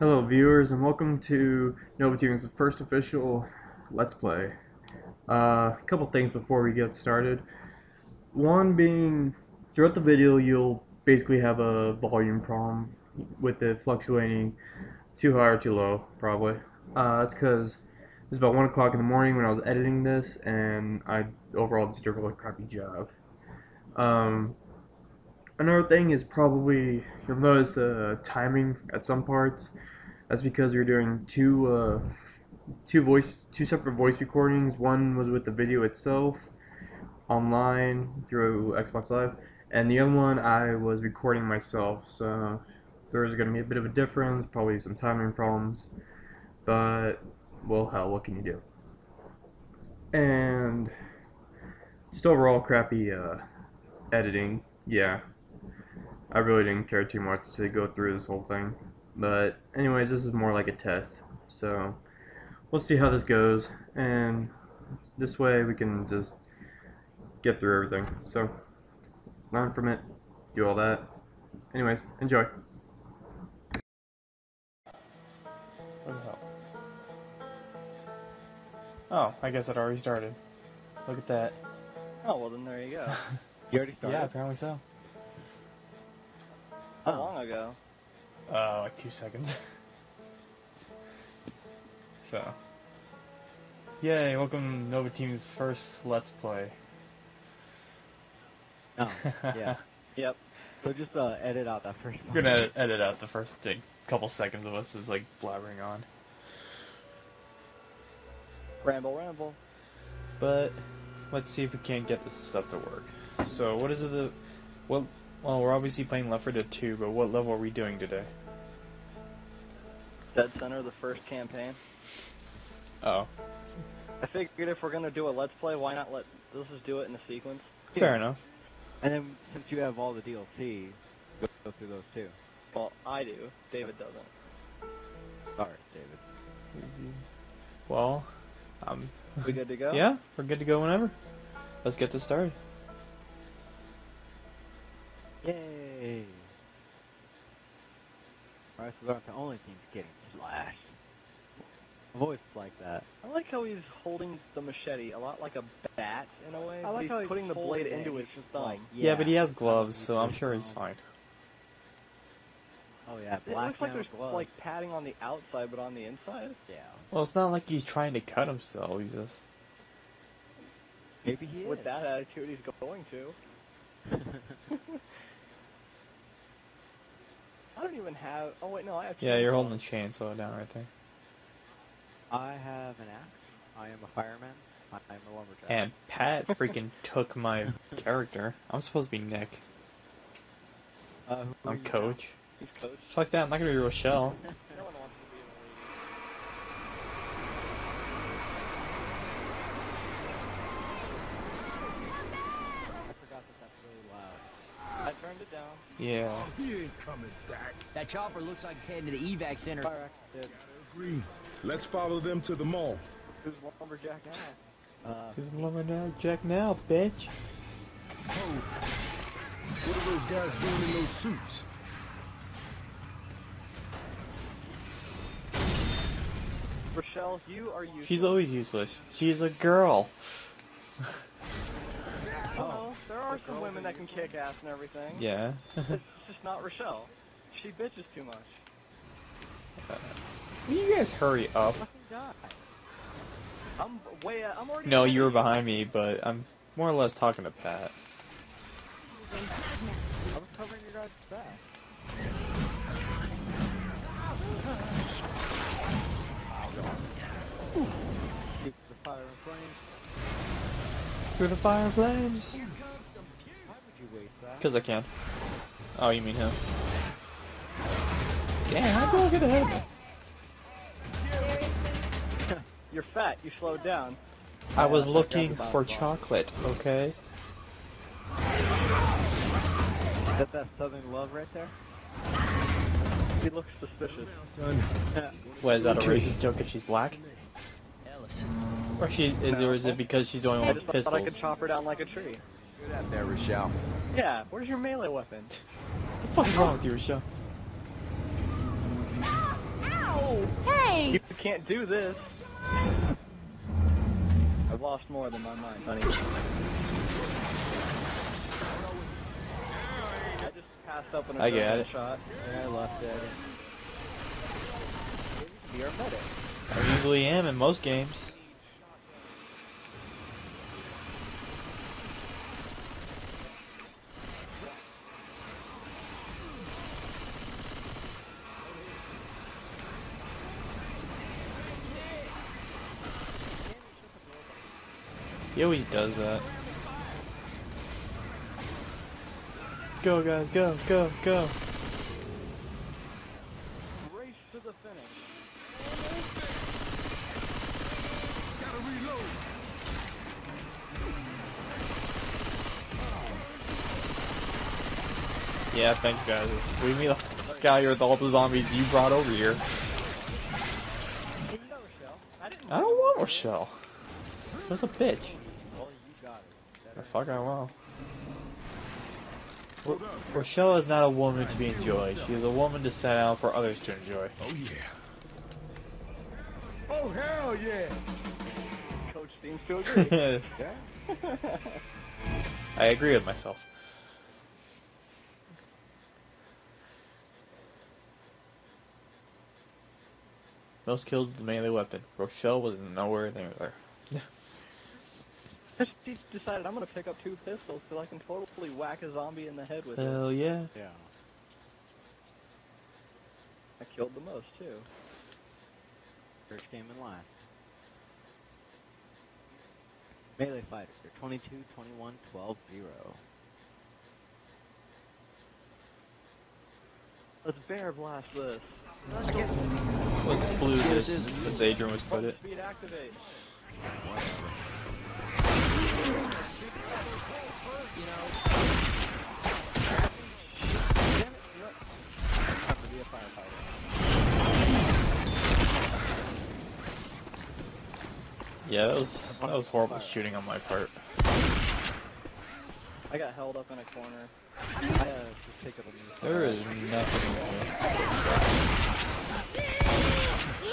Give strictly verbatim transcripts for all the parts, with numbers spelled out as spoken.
Hello viewers and welcome to Nova Team's first official Let's Play. A uh, couple things before we get started. One being, throughout the video you'll basically have a volume problem with it fluctuating too high or too low, probably. Uh, that's because it was about one o'clock in the morning when I was editing this and I overall just did a really crappy job. Um, Another thing is probably, you'll notice the uh, timing at some parts. That's because we were doing two, uh, two, voice, two separate voice recordings. One was with the video itself, online, through Xbox Live. And the other one, I was recording myself. So there was going to be a bit of a difference, probably some timing problems. But, well, hell, what can you do? And just overall crappy uh, editing, yeah. I really didn't care too much to go through this whole thing, but anyways, this is more like a test, so we'll see how this goes, and this way we can just get through everything, so learn from it, do all that. Anyways, enjoy. What the hell? Oh, I guess it already started. Look at that. Oh, well then there you go. You already started? Yeah, apparently so. How long ago? Uh, like two seconds. So. Yay, welcome to Nova Team's first Let's Play. Oh, yeah. Yep. So just uh, edit out that first one. We're gonna edit, edit out the first like, couple seconds of us is like blabbering on. Ramble, ramble. But, let's see if we can't get this stuff to work. So, what is it the... What... Well, we're obviously playing Left four Dead two, but what level are we doing today? Dead Center, the first campaign. Uh oh. I figured if we're gonna do a Let's Play, why not let... Let's just do it in a sequence. Fair enough. And then, since you have all the D L C, go through those too. Well, I do. David doesn't. Sorry, David. Well, um... we good to go? Yeah, we're good to go whenever. Let's get this started. Yay! Alright, so that's the only team's getting slashed. A voice like that. I like how he's holding the machete a lot like a bat in a way. I like he's how he's putting the blade it into it. It's just like, yeah. yeah, but he has gloves, so I'm sure he's fine. Oh yeah, black. It looks like there's gloves. Like padding on the outside, but on the inside. Yeah. Well, it's not like he's trying to cut himself. He's just. Maybe he is. With that attitude, he's going to. I don't even have. Oh wait, no, I have. Yeah, you're holding the chainsaw down right there. I have an axe. I am a fireman. I am a lumberjack. And Pat freaking took my character. I'm supposed to be Nick. Uh, who I'm Coach. He's Coach. Fuck that! I'm not gonna be Rochelle. No one wants to be in the league. I forgot that that's really loud. I turned it down. Yeah. He ain't coming back. That chopper looks like it's heading to the evac center. Fire active. Agree. Let's follow them to the mall. Who's lumberjack now? Uh, Who's lumberjack now, bitch? Oh. What are those guys doing in those suits? Rochelle, you are useless. She's always useless. She's a girl. Oh, there are the some women that can kick ass and everything. Yeah. It's just not Rochelle. She bitches too much. Uh, will you guys hurry up? I'm way. Uh, I'm already. No, you were behind me, but I'm more or less talking to Pat. I was covering your guys' back. Through the fire and flames. Through the fire and flames. Because I can. Oh, you mean him? Damn, how do I get ahead of me? You're fat. You slowed down. I was yeah, looking for chocolate. Okay. Is that that Southern love right there? He looks suspicious. What, is that a racist joke if she's black? Or she's is or is it because she's doing all the pistols? I thought I could chop her down like a tree. Good out there, Rochelle. Yeah, where's your melee weapon? What the fuck's wrong with you, Rochelle? me. You can't do this. I've lost more than my mind, honey. I just passed up on a I get shot, and I left it. Be our medic. I usually am in most games. He always does that. Go guys, go, go, go. Race to the finish. Gotta reload. Yeah, thanks guys. Leave me the fuck out here with all the zombies you brought over here. I don't want Rochelle. Where's the bitch? The fuck I will. R Rochelle is not a woman to be enjoyed. She is a woman to set out for others to enjoy. Oh yeah. Oh hell yeah. Coach seems to agree. I agree with myself. Most kills with the melee weapon. Rochelle was nowhere near there. She decided I'm gonna pick up two pistols so I can totally whack a zombie in the head with it. Hell yeah. Yeah. I killed the most too. First game in line. Melee fighters are twenty-two, twenty-one, twelve, zero. Let's bear blast this. Let's blue this, as Adrian was put it. Speed activate. Yeah, that was that was horrible shooting on my part. I got held up in a corner. I had to pick up a new. There is nothing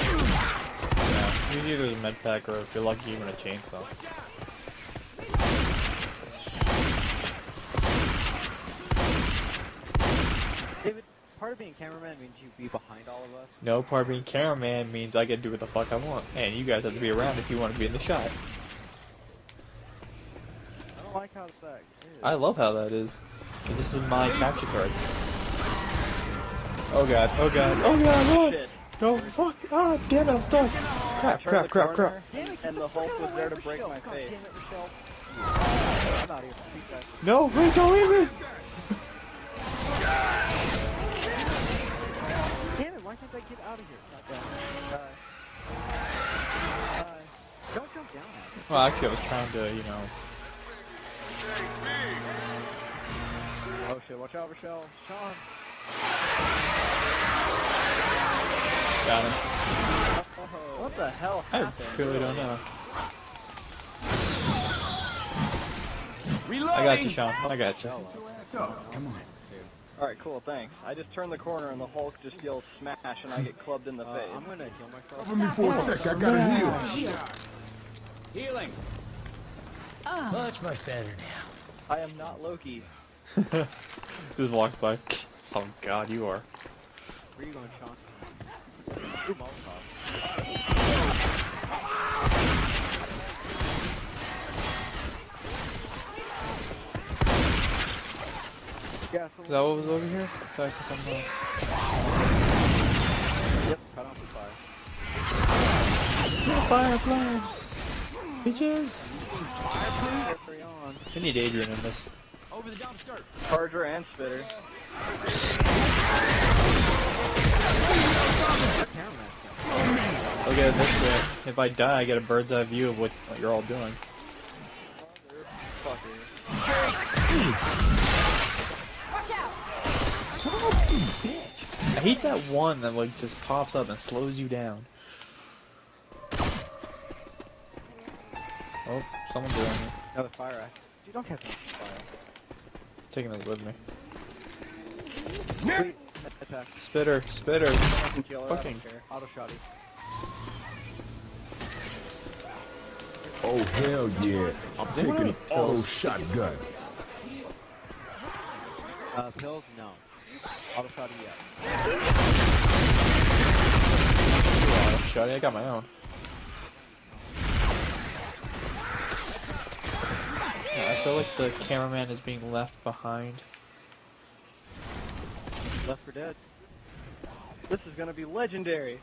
wrong. Usually there's a med pack, or if you're lucky, even a chainsaw. David, part of being cameraman means you be behind all of us. No, part of being cameraman means I get to do what the fuck I want, and you guys have to be around if you want to be in the shot. I don't like how it's that is. I love how that is, because this is my capture card. Oh god! Oh god! Oh god! Oh. No, fuck! Ah, oh, damn it, I'm stuck! Crap, crap, crap, crap! And the Hulk was there to break my face. No, wait, don't leave me! Damn it, why can't I get out of here? Don't jump down. Well, actually, I was trying to, you know. Oh shit, watch out, Rochelle. Sean! Got him. What the hell happened? I really don't know. Reloading. I got you, Sean. I got you. Oh, come on. Alright, cool, thanks. I just turned the corner and the Hulk just yells smash and I get clubbed in the face. Uh, I'm gonna heal myself. Cover me for a sec, I gotta heal. Healing. Ah. Much, much better now. I am not Loki. Just walks by. Oh god, you are. Where are you going, Sean? Yeah, is that what was over here? I thought I saw something else. Yep, cut off the fire. Fire flames! Bitches! Fire flames! I need Adrian in this. Over the dumpster! Charger and spitter. Okay, that's it. If I die, I get a bird's eye view of what, what you're all doing. Watch out! Son of a bitch! I hate that one that like just pops up and slows you down. Oh, someone's doing it. Another fire axe. You don't have to fire. I'm taking this with me. Nope. Spitter, spitter, fucking auto shotty. Oh, hell yeah. I'm taking oh shotgun. Uh, pills? No. Auto shotty, yeah. Auto shotty? I got my own. Yeah, I feel like the cameraman is being left behind. Left for Dead. This is gonna be legendary.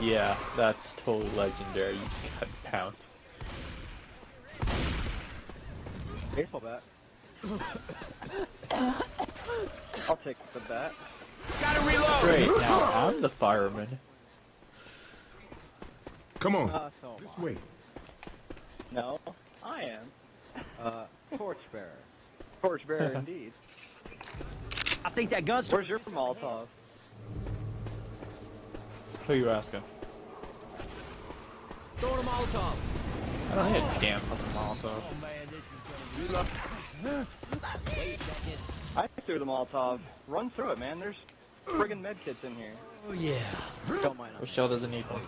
Yeah, that's totally legendary. You just got pounced. Baseball bat. I'll take the bat. Gotta reload! Great, now I'm the fireman. Come on. Uh, so this way. No, I am. Uh, torchbearer. Torchbearer indeed. I think that gun's. Where's your Molotov? Who are you asking? Throw a Molotov! I don't need a damn fucking Molotov. Oh, man, this is gonna be... Wait a second. I threw the Molotov. Run through it, man. There's friggin' medkits in here. Oh, yeah. Don't mind. Michelle doesn't need one.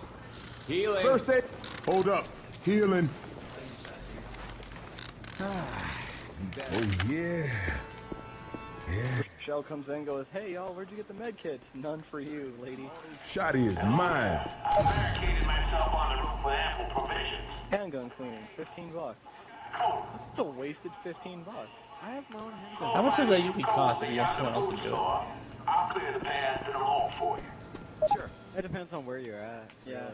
Healing! First aid! Hold up. Healing. Oh, yeah. Yeah. Shell comes in and goes, hey y'all, where'd you get the med kit? None for you, lady. Shotty is mine. I barricaded myself on the roof with ample provisions. Handgun cleaning, fifteen bucks. Oh, that's still wasted fifteen bucks. I have my own handgun. How much does that usually cost if you have someone else to do it? I'll clear the path to the hall for you. Sure. It depends on where you're at. Yeah.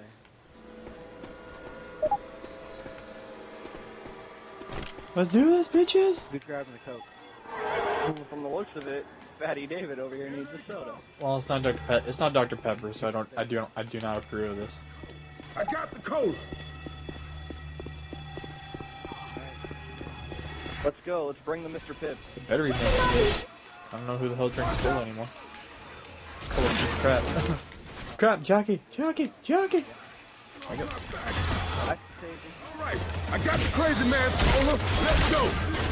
Really. Let's do this, bitches! Be grabbing the coke. From the looks of it, Fatty David over here needs a soda. Well, it's not Doctor Pe it's not Doctor Pepper, so I don't, I do, I do not approve of this. I got the coat. Let's go. Let's bring the Mister Pibb. It better be Mister Pibb. I don't know who the hell drinks Bill anymore. Pull up this crap. Crap, Jackie, Jackie, Jackie. I got. All right, I got the crazy man. Let's go.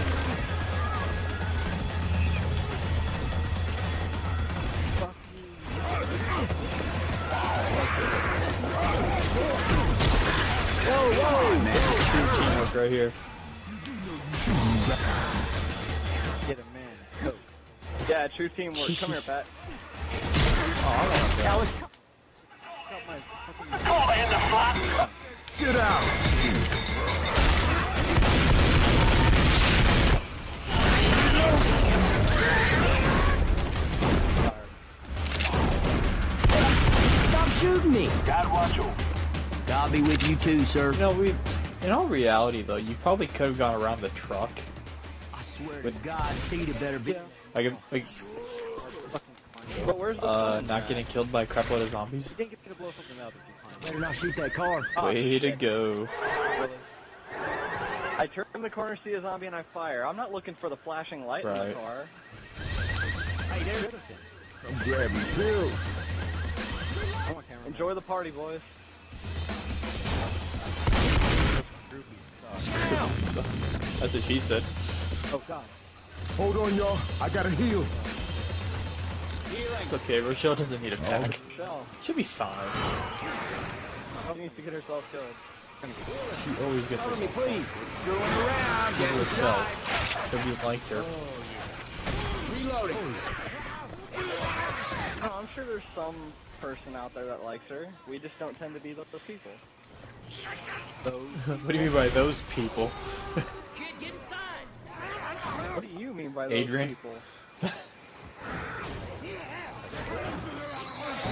Whoa, whoa! This is true teamwork right here. Get a man. Oh. Yeah, true teamwork. Come here, Pat. Oh, I don't want that. Oh, and the flop! Get out! Stop shooting me! God watch over. I'll be with you too, sir. You know, we, in all reality, though, you probably could have gone around the truck. I swear to God, Cedar better be. Like, like, but where's the uh, not getting killed by a crapload of zombies. You didn't get to blow something up if you better not shoot that car. Way to go. I turn the corner, see a zombie, and I fire. I'm not looking for the flashing light right. in the car. Hey, there's it. I'm grabbing pills. Enjoy the party, boys. That's what she said. Oh God! Hold on, y'all. I gotta heal. It's okay. Rochelle doesn't need a pack. Oh, she'll be fine. She needs to get herself killed. She always gets herself killed. Please. She's Rochelle. Everybody likes her. Reloading. Oh, I'm sure there's some person out there that likes her. We just don't tend to be those people. What do you mean by those people? Kid, get inside. What do you mean by those Adrian? People?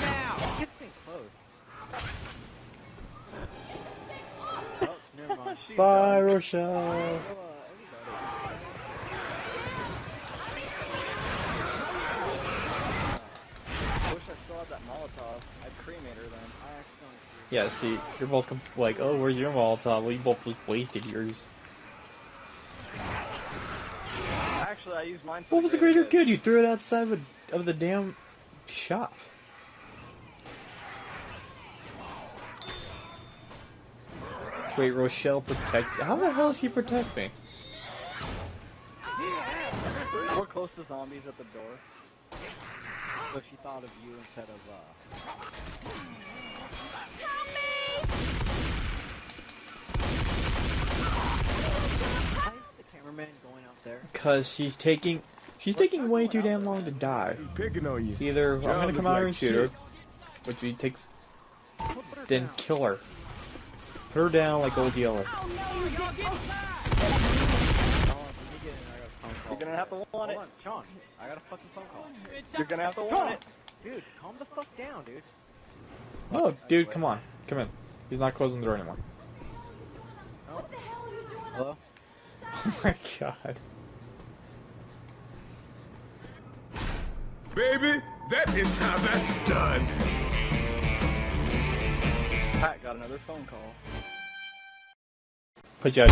Now. Get things close. Oh, never mind. Bye, done. Rochelle. I wish I still had that Molotov. I'd cremate her then. I actually Yeah, see, you're both like, oh, where's your Molotov? Well, you both wasted yours. Actually, I used mine. What was the greater good? You threw it outside of, of the damn shop. Wait, Rochelle protect. How the hell does she protect me? We're close to zombies at the door. So she thought of you instead of, uh. because she's taking she's taking way too damn long to die. Picking on you. It's either I'm gonna come out here and shoot her, which she takes, then kill her, put her down like old Yeller. You're gonna have to want it, John. I got a fucking phone call. You're gonna have to want it, dude. Calm the fuck down, dude. Oh, dude, come on, come in. He's not closing the door anymore. What the hell are you doing? Hello? Oh my god. Baby, that is how that's done. Pat got another phone call. Put you out.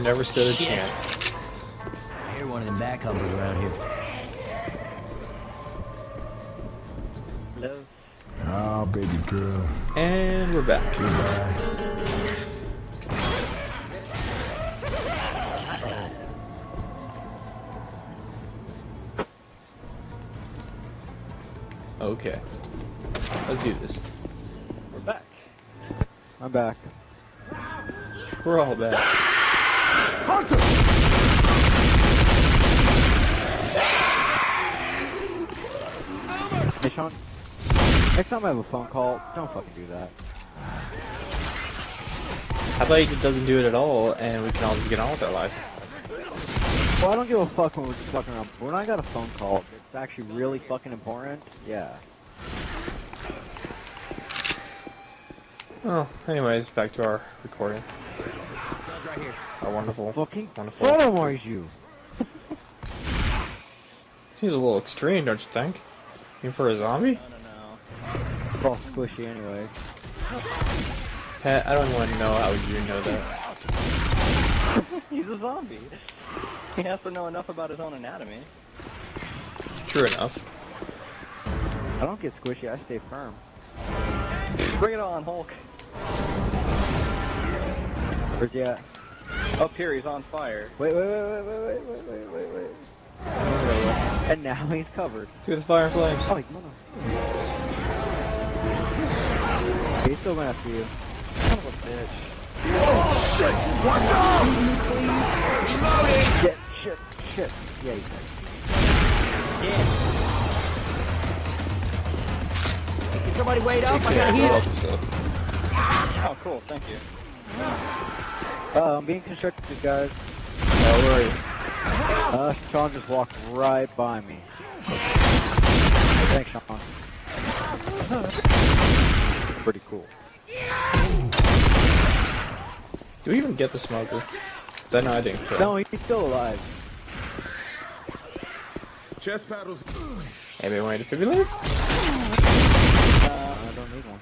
Never stood a Shit. chance. I hear one of them back hoppers around here. Hello? Oh, baby girl. And we're back. Goodbye. Okay. Let's do this. We're back. I'm back. We're all back. Hunter! Hey Sean, next time I have a phone call, don't fucking do that. I thought he just doesn't do it at all, and we can all just get on with our lives. Well, I don't give a fuck when we're just fucking around. When I got a phone call, it's actually really fucking important, yeah. Well, anyways, back to our recording. Right here. Oh, wonderful. Fucking wonderful. Photomorphs you. Seems a little extreme, don't you think? Even for a zombie? No, no, no. Well, squishy anyway. Pat, I don't want to know how you know that. He's a zombie. He has to know enough about his own anatomy. True enough. I don't get squishy, I stay firm. Bring it on, Hulk. Where's he at? Up here, he's on fire. Wait, wait, wait, wait, wait, wait, wait, wait, wait. And now he's covered. Through the fire flames. Oh, come on. He's still after you. Son of a bitch. Oh, shit! What the? Reloading! Shit, shit, shit. Yeah, he's dead. Yeah. Can somebody wait up? I gotta heal. Oh, cool, thank you. Uh, I'm being constructed, guys. Oh, where are you? Uh, Sean just walked right by me. Thanks, Sean. Pretty cool. Do we even get the smoker? Cause I know I didn't kill. No, he's still alive. Chest paddles. Anybody want a defibrillator? Uh, I don't need one.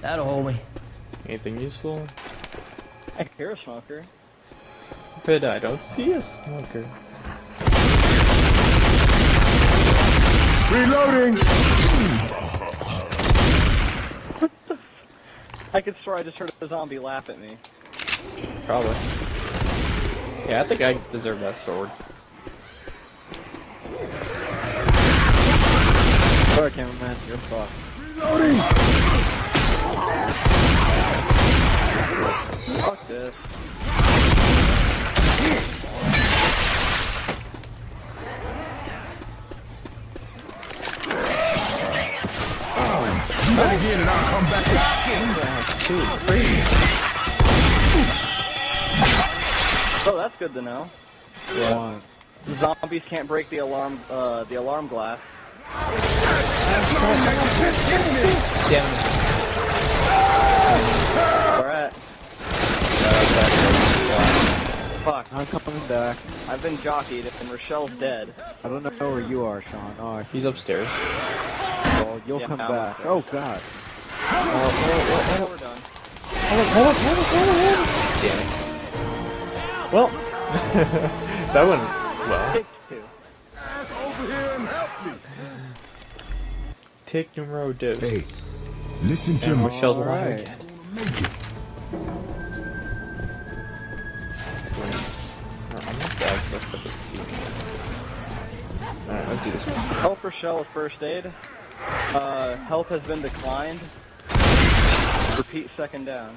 That'll hold me. Anything useful? I hear a smoker. But I don't see a smoker. Reloading! What the f- I could swear I just heard a zombie laugh at me. Probably. Yeah, I think I deserve that sword. Sorry, cameraman, you're fucked. Reloading! Fuck this. Oh, you better get it, and I'll come back to you. Oh, that's good to know. Yeah. Zombies can't break the alarm, uh, the alarm glass. Damn it. Alright. Fuck, I'm coming back. I've been jockeyed and Rochelle's dead. I don't know where you are, Sean. Oh, he's upstairs. Well, you'll yeah, come I'm back. Upstairs. Oh god. Oh, we're done. Hold on, hold on, hold on, hold on, hold on. Damn it. Well, that went well. Take numero dos. Hey, listen to me. Michelle's alive again. Alright, let's do this. Help Rochelle with first aid. Uh, help has been declined. Repeat second down.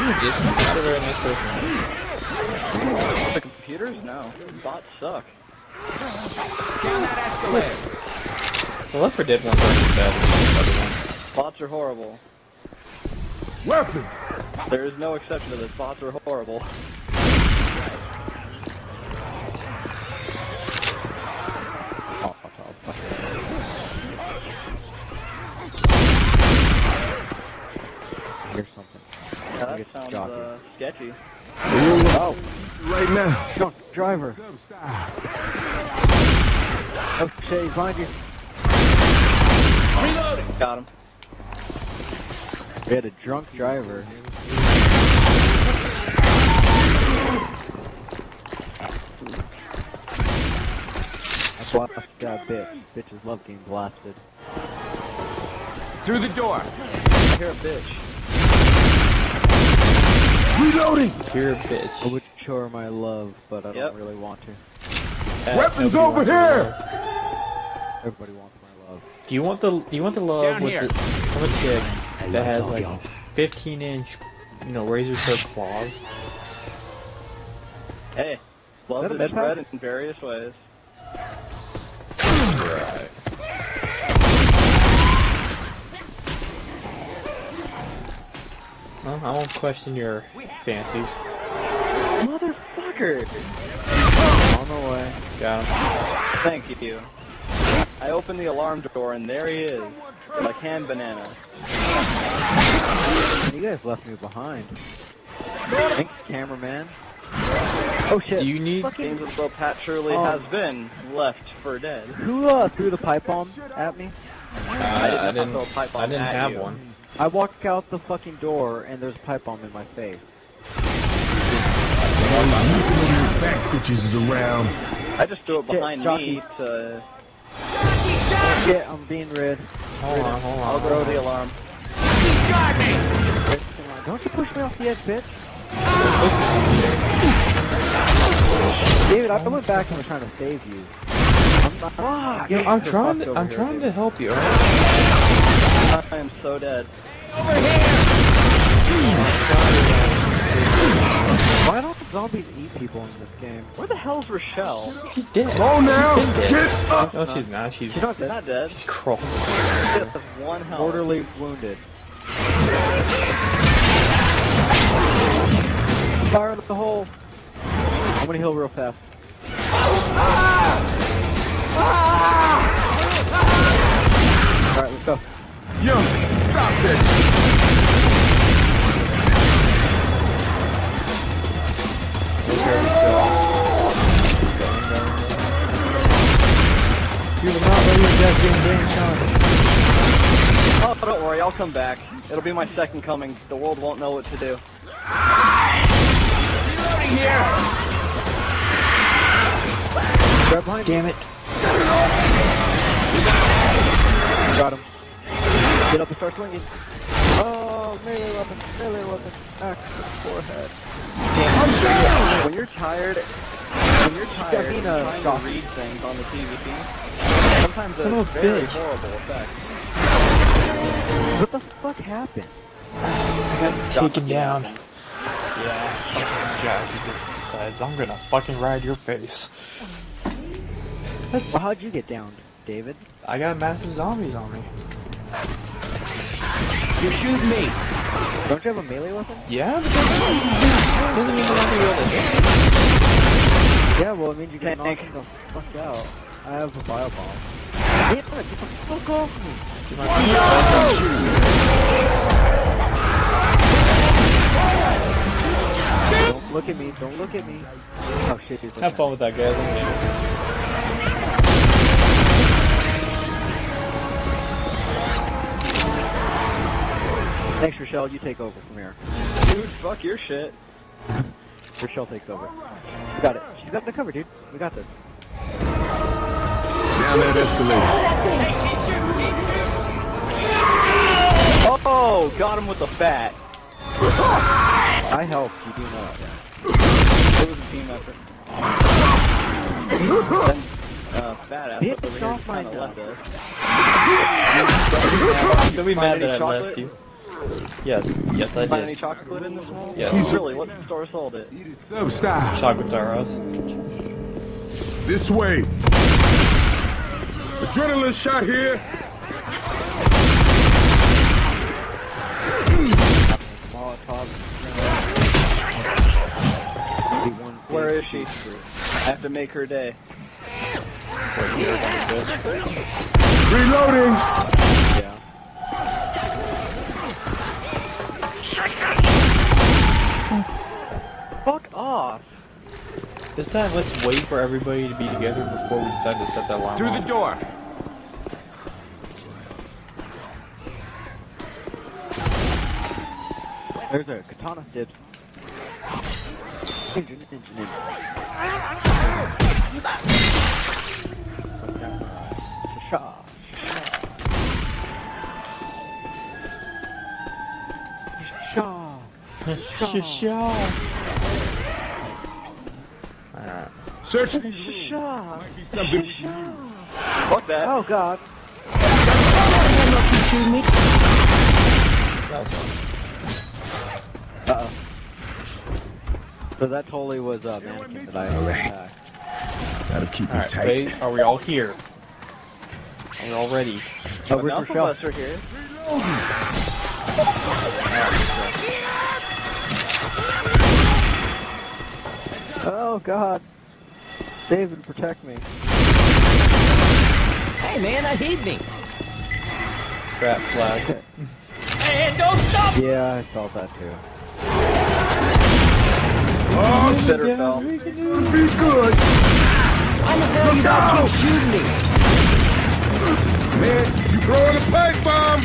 You just not a very nice person. The computers? No. Bots suck. The Left four Dead one is bad. Bots are horrible. Weapon! There is no exception to this. Bots are horrible. Oh, oh, oh, oh. Here's something. Yeah, that sounds uh, sketchy. Oh. Right now. Don't. Driver. Okay, find you. Reloading. Got him. We had a drunk driver. That's why I got bitch. Bitches love getting blasted. Through the door. I hear a bitch. Reloading. Hear a bitch. I would show her my love, but I yep. don't really want to. Uh, Weapons over here. Everybody wants my love. Do you want the? Do you want the love Down with here. the? With the chick? That has like fifteen inch, you know, razor sharp claws. Hey, love is spread in various ways. Right. Well, I won't question your fancies. Motherfucker! On the way. Got him. Thank you. I opened the alarm door and there he is. Like hand banana. You guys left me behind. Thanks, cameraman. Oh shit. Do you need Fucking... James Will Pat Shirley oh. has been left for dead. Who uh, threw the pipe bomb at me? Uh, I didn't, I didn't, throw a pipe bomb I didn't at have you. one. I walked out the fucking door and there's a pipe bomb in my face. I just threw it behind shit, me to... Yeah, I'm being rid. Hold on, hold on. I'll throw the alarm. Don't you push me off the edge, bitch! David, I went back and was trying to save you. I'm not. Ah, you know, I'm trying to. I'm here, trying dude. to help you. Right? I am so dead. Over here! Oh, sorry, man. Why don't the zombies eat people in this game? Where the hell's Rochelle? She's dead. Oh no! Get up! No, she's not. She's, she's not, dead. not dead. She's crawling. She's one health. Mortally wounded. Fire up the hole. I'm gonna heal real fast. Alright, let's go. Yo, stop this! You will not let your death game being shot. Oh, don't worry, I'll come back. It'll be my second coming. The world won't know what to do. Grab mine. Damn it. Got him. Get up and start swinging. Oh, melee weapon, melee weapon. Axe to the forehead. Damn it. When you're tired, when you're tired, you trying to read things on the T V, sometimes it's a very horrible effect. What the fuck happened? I got taken down. down. Yeah, fucking God, he just decides I'm gonna fucking ride your face. That's... Well, how'd you get down, David? I got massive zombies on me. You're shooting me! Don't you have a melee weapon? Yeah, but doesn't mean you don't be able to. Yeah, well, it means you can knock the fuck out. I have a firebomb. Get the fuck off me! See my oh, no! look at me, don't look at me. Oh shit, dude. Have fun with that, guys. I'm gonna Thanks, Rochelle. You take over from here. Dude, fuck your shit. Rochelle takes over. We got it. She's got the cover, dude. We got this. Down that escalator. Oh, got him with the bat. I helped. You do not. It was a team effort. Then, uh, badass. Bitch, over off my left us. Don't be mad that I left you. Yes, yes I did. Find any chocolate in this one? Yes. He's really, what store sold it? It is so style. Chocolates are us. This way. Adrenaline shot here. Where is she? I have to make her day. Reloading! Yeah. Fuck off! This time, let's wait for everybody to be together before we decide to set that alarm. Through the door! There's a katana, dibs. Engine, engine, engine. Shaw. Shaw. Shaw. Shaw. Search! Shut up. Might be something. What the hell? Oh god. Uh-oh. So that totally was uh, mannequin that I attacked. Gotta keep me tight. Wait, are we all here? Are we all ready? Oh, we're enough of us are here. Oh god. David, protect me. Hey man, I hate me. Crap flag. Hey, don't stop! Yeah, I felt that too. Oh, shit! Be good! I'm a hell you guys keep shooting me! Man, you throwing a pipe bomb!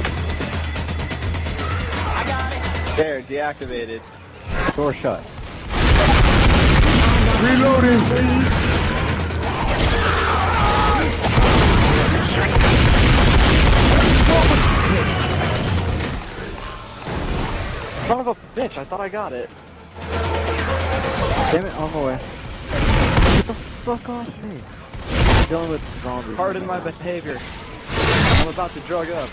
I got it! There, deactivated. Door shut. Reloading! Please. Son of a bitch, I thought I got it. Damn it, on the way. Get the fuck off me. I'm dealing with zombies. Pardon my behavior. I'm about to drug up.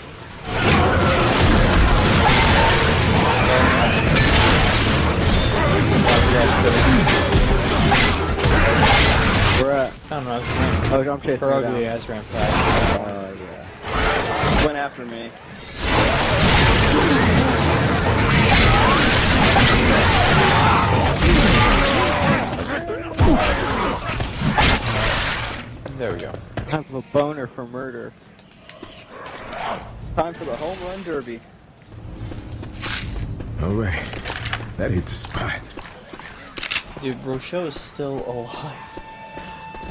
We're at. I don't know. Oh, I'm chasing her ugly ass ran fast. Uh, yeah. Went after me. There we go. Time for a boner for murder. Time for the home run derby. Alright. That hit the spot. Dude, Rochelle is still alive.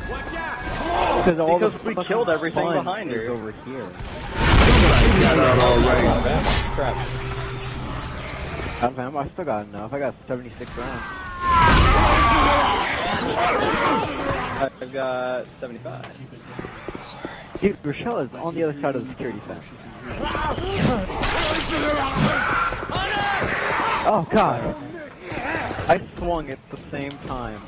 Watch out! Because all because we killed everything behind her. Over here. Somebody got out alright. Crap. Out of ammo? I still got enough. I got seventy-six rounds. I've got seventy-five. Dude, Rochelle is on the other side of the security fence. Oh god! I swung at the same time.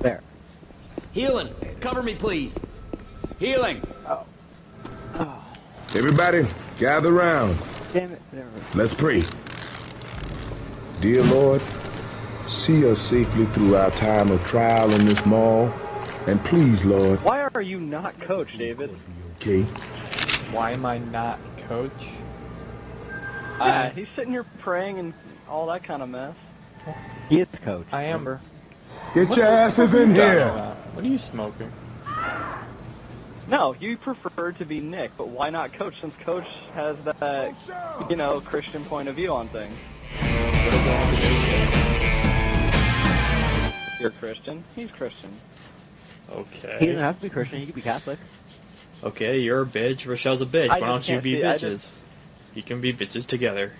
There. Healing, cover me please. Healing. Oh. Oh. Everybody, gather round. Damn it. Never. Let's pray. Dear Lord, see us safely through our time of trial in this mall, and please, Lord. Why are you not coach, David? Okay. Why am I not coach? Yeah, I... he's sitting here praying and all that kind of mess. He is coach. I am. Get what your asses in here. About? What are you smoking? No, you prefer to be Nick, but why not Coach, since Coach has that, you know, Christian point of view on things? What does that have to do with you? You're Christian. He's Christian. Okay. He doesn't have to be Christian. He could be Catholic. Okay, you're a bitch. Rochelle's a bitch. I why don't you be see, bitches? Just... You can be bitches together.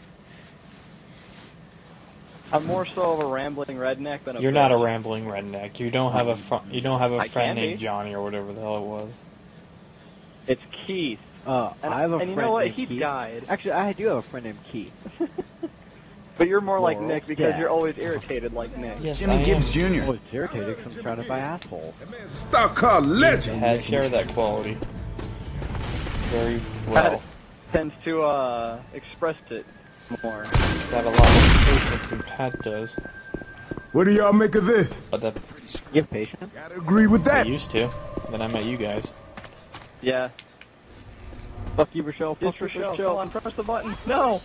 I'm more so of a rambling redneck than a. You're bitch. Not a rambling redneck. You don't have a fr you don't have a I friend named be. Johnny or whatever the hell it was. It's Keith. Oh, and, I have a and friend. And you know what? He Keith. died. Actually, I do have a friend named Keith. But you're more Laurel. like Nick because yeah. you're always irritated like Nick. Yes, Jimmy I Gibbs am. Junior always irritated because I'm surrounded by assholes. Stock car legend. I share that quality. Very well. Pat tends to uh, express it more. He's had a lot of patience than Pat does. What do y'all make of this? But that you have patience. Gotta agree with that. I used to. Then I met you guys. Yeah. Fuck you, Rochelle. Fuck you, Rochelle. Rochelle. And press the button. No.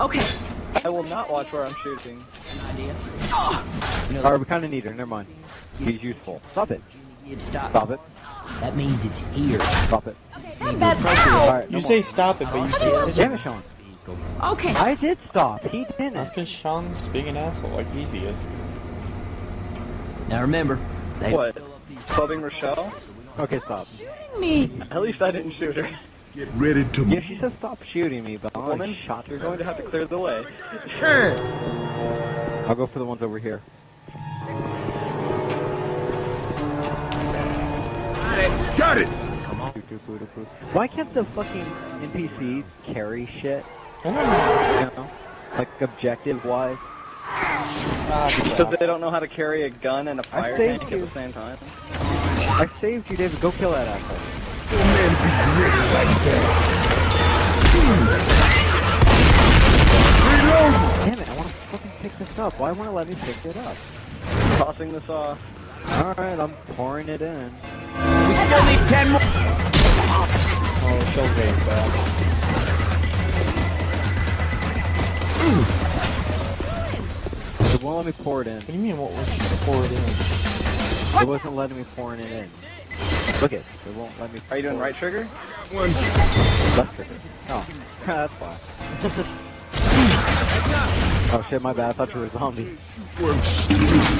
Okay. I will not watch where I'm shooting. An idea. Oh. You know, Alright, we kind of need her. Never mind. He's useful. Stop it. Stop it. That means it's here. Stop it. Okay, that's bad. Right, no you more. say stop it, but you say it. Damn it, Sean. Okay. I did stop. He didn't. That's because Sean's being an asshole like he is. Now remember, they what? Clubbing Rochelle? Okay, stop. Me. At least I didn't shoot her. Get ready to. Yeah, she says stop shooting me, but woman, shot. You're going to have to clear the way. Sure. I'll go for the ones over here. Got it. Got it. Come on. Why can't the fucking N P Cs carry shit? I don't know. You know? Like objective-wise. Because uh, they don't know how to carry a gun and a fire tank at the same time. I saved you, David. Go kill that asshole. Be like that. Damn it! I want to fucking pick this up. Why won't it let me pick it up? Tossing this off. All right, I'm pouring it in. We still need ten more. Oh, she'll pay back. It won't let me pour it in. What do you mean? What was she pour it in? It wasn't letting me pour it in. Look it. It won't let me. Are you doing right trigger? One. Left trigger. Oh. That's fine. Oh shit, my bad. I thought you were a zombie.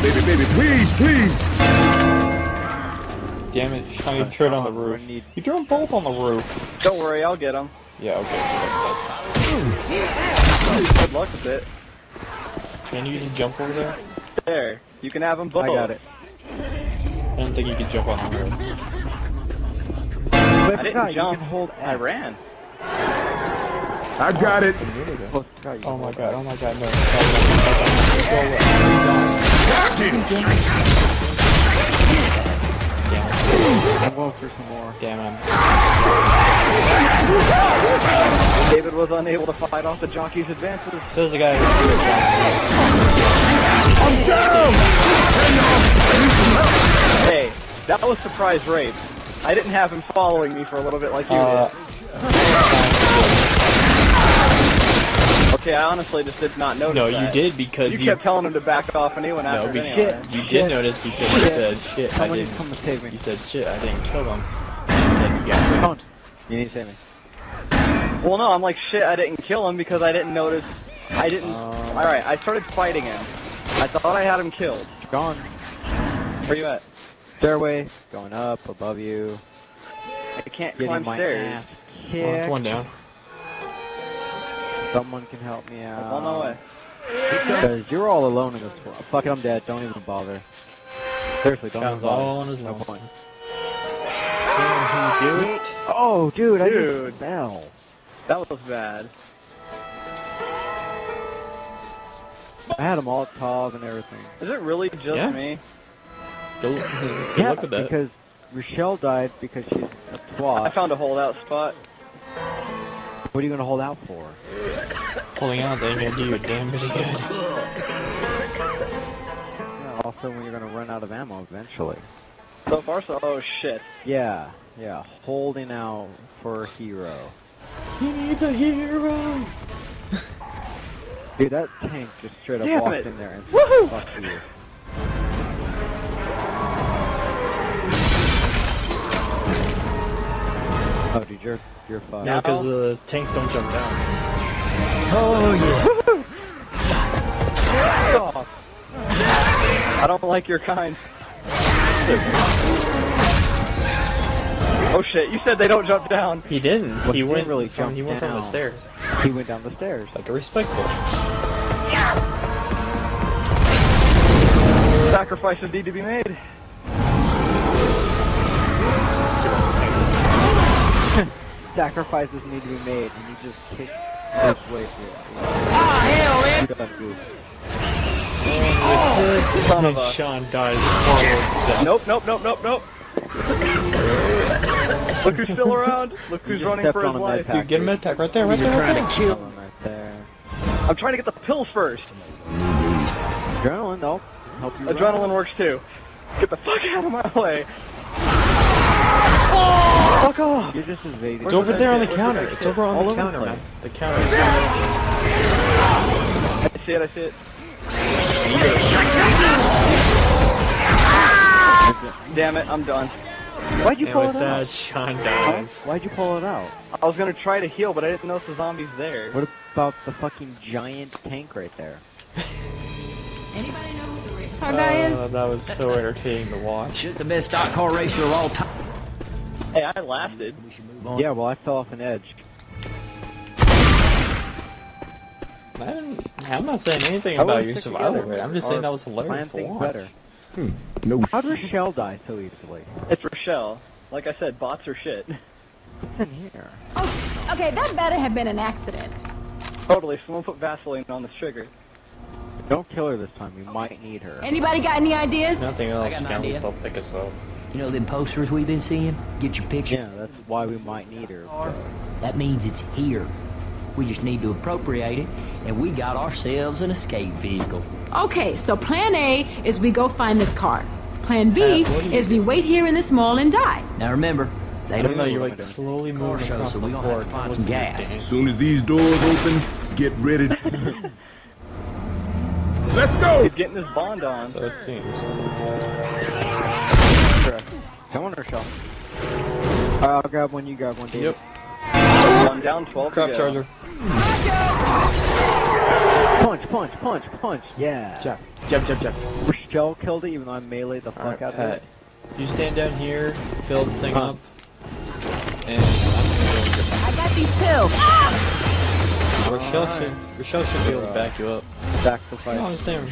Baby, baby, please, please. Damn it, Shiny threw it on the roof. You threw them both on the roof. Don't worry, I'll get them. Yeah, okay. Good luck with it. Can you just jump over there? There. You can have them both. I got it. I don't think you can jump on the road. I didn't jump. Hold I ran. I got oh, it. it. Oh my god, oh my god, no. Damn it. I'm going for some more. Damn him. David was unable to fight off the jockey's advances. Says the guy who's down. I'm down! Hey, that was surprise rape. I didn't have him following me for a little bit like you uh, did. Okay, I honestly just did not notice No, that. you did because you... You kept telling him to back off and he went no, after him anyway. You did shit. notice because you said, shit, Someone I didn't... Come to save me. You said, shit, I didn't kill him. And then you got him. You need to save me. Well, no, I'm like, shit, I didn't kill him because I didn't notice... I didn't... Um, Alright, I started fighting him. I thought I had him killed. Gone. Where you at? Stairway going up above you. I can't Getting climb stairs. That's one down. Someone can help me out. I'm on my way. Because you're all alone in this world. Fuck it, I'm dead. Don't even bother. Seriously, don't Sounds even bother. all on his no point. Can he do it? Oh, dude, dude. I just fell. That was bad. I had them all top and everything. Is it really just yeah. me? Good, good yeah, look at that. Because Rochelle died because she's a twat. I found a holdout spot. What are you gonna hold out for? Holding out, they're gonna do you a damn bit of good. Yeah, also, when you're gonna run out of ammo eventually. So far, so oh shit. Yeah, yeah. Holding out for a hero. He needs a hero. Dude, that tank just straight up damn walked it. in there and said, "Fuck you." Oh, dude, you're, you're fine. No, because the tanks don't jump down. Oh, yeah. I don't like your kind. Oh shit, you said they don't jump down. He didn't. He, he went, didn't really from, he went down. from the stairs. He went down the stairs. Like a respectful. Sacrifices need to be made. Sacrifices need to be made, and you just kick this way through. Ah, hell, man! Oh, son of a... Sean dies horrible. Nope, nope, nope, nope, nope. Look who's still around. Look who's running for his life. Dude, get a med pack right there, right there, right there. Kill him right there. I'm trying to get the pill first. Adrenaline, though. Help you Adrenaline works too. Get the fuck out of my way. Oh, fuck off! You're just invading. It's over there on the counter. It's over on the counter, man. The counter. I see it, I see it. Damn it, I'm done. Why'd you pull it out? Sean dies. Why'd you pull it out? I was gonna try to heal, but I didn't know if the zombie's there. What about the fucking giant tank right there? Anybody know who the race car guy is? That was so entertaining to watch. Just the best stock car racer of all time. Hey, I lasted. We should move on. Yeah, well, I fell off an edge. I didn't, I'm not saying anything I about your survival rate. I'm just saying that was hilarious to watch. Better. Hmm. No. How'd Rochelle die so easily? It's Rochelle. Like I said, bots are shit. In here. Oh, okay, that better have been an accident. Totally. Someone put Vaseline on this trigger. Don't kill her this time. We okay. might need her. Anybody got any ideas? Nothing else. Down this, I'll pick us up. You know them posters we've been seeing? Get your picture. Yeah, that's why we might need her. But... that means it's here. We just need to appropriate it, and we got ourselves an escape vehicle. Okay, so plan A is we go find this car. Plan B uh, is we wait here in this mall and die. Now remember, they I don't know you're like slowly moving across so the floor to find some gas. As soon as these doors open, get ready to... Let's go! He's getting his bond on. So it seems. Correct. Come on, Rochelle. I'll grab one, you grab one, David. Yep. One down, twelve. Crap charger. Punch, punch, punch, punch. Yeah. Jump, jump, jump, jump. Rochelle killed it, even though I meleeed the fuck out of it. You stand down here, fill the thing up, and I'm gonna go. I got these pills. Ah! Rochelle should, Rochelle should be able to back you up. Sacrifice. No, I'm saying.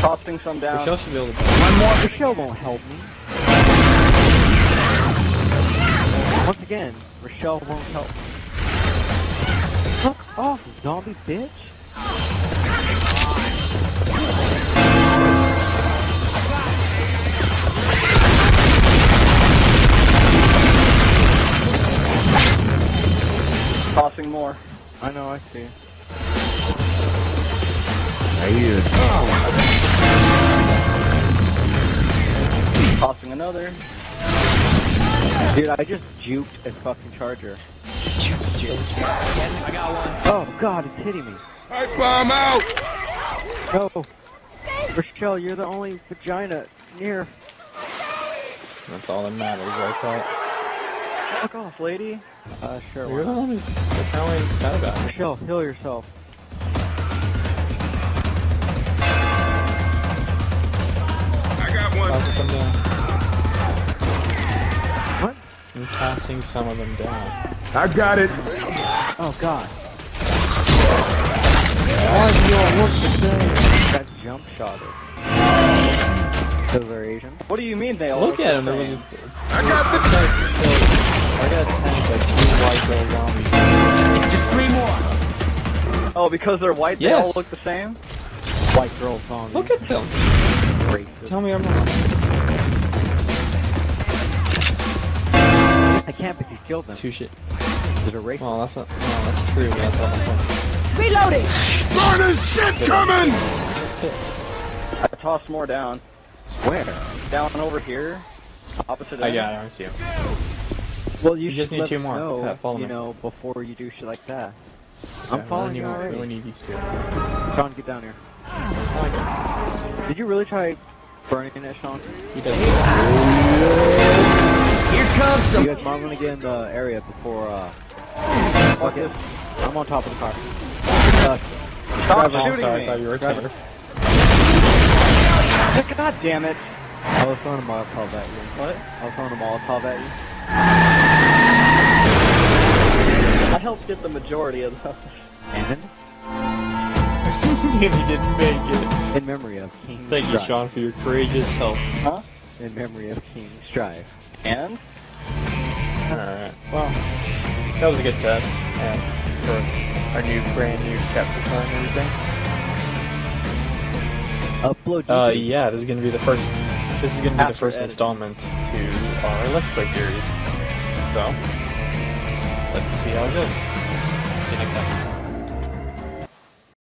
Tossing some down. Rochelle should be able to. One more. Rochelle won't help me. Once again, Rochelle won't help. Fuck off, zombie bitch! Tossing more. I know, I see. I hear it. Oh. Tossing another. Dude, I just juked a fucking charger. Juked, juked. I got one. Oh god, it's hitting me. Pipe bomb out! No. Rochelle, you're the only vagina near. That's all that matters, right? That. Fuck off, lady. Uh, sure. You're the one who's apparently sad about it. Rochelle, heal yourself. I got one. Toss some down. I'm passing some of them down. I got it! Oh god. Why do you all look the same? That jump shot is... those are Asian. What do you mean they all look at him, there was a... I got the tank! So, I got a tank by two white girl zombies. Just three more! Oh, because they're white, they yes. all look the same? White girl zombies. Look at them! Great. Tell me I'm not... I can't, but you killed them. Two shit. Did a race? Well, that's not. No, that's true. That's not the point. Reloading! More shit coming! I tossed more down. Where? Down over here. Opposite end. I got it. I see you. Well, you, you just need two more. Know, yeah, follow you me. know, before you do shit like that. I'm yeah, following you already. We only need these two. Sean, get down here. Like Did you really try burning it, Sean? He does. Here comes some. You guys might want to get in the area before, uh... Fuck it. I'm on top of the car. Uh, Stop shooting I'm sorry, me. I thought you were a cover. God damn it. I was throwing a Molotov at you. What? I was throwing a Molotov at you. I helped get the majority of those. And? If you didn't make it. In memory of King's Thank Drive. You, Sean, for your courageous help. Huh? In memory of King's Drive. And? Alright. Well, that was a good test. And for our new, brand new capture card and everything. Upload. Uh, yeah, this is gonna be the first. This is gonna be the first editing. installment to our Let's Play series. So, let's see how it goes. See you next time.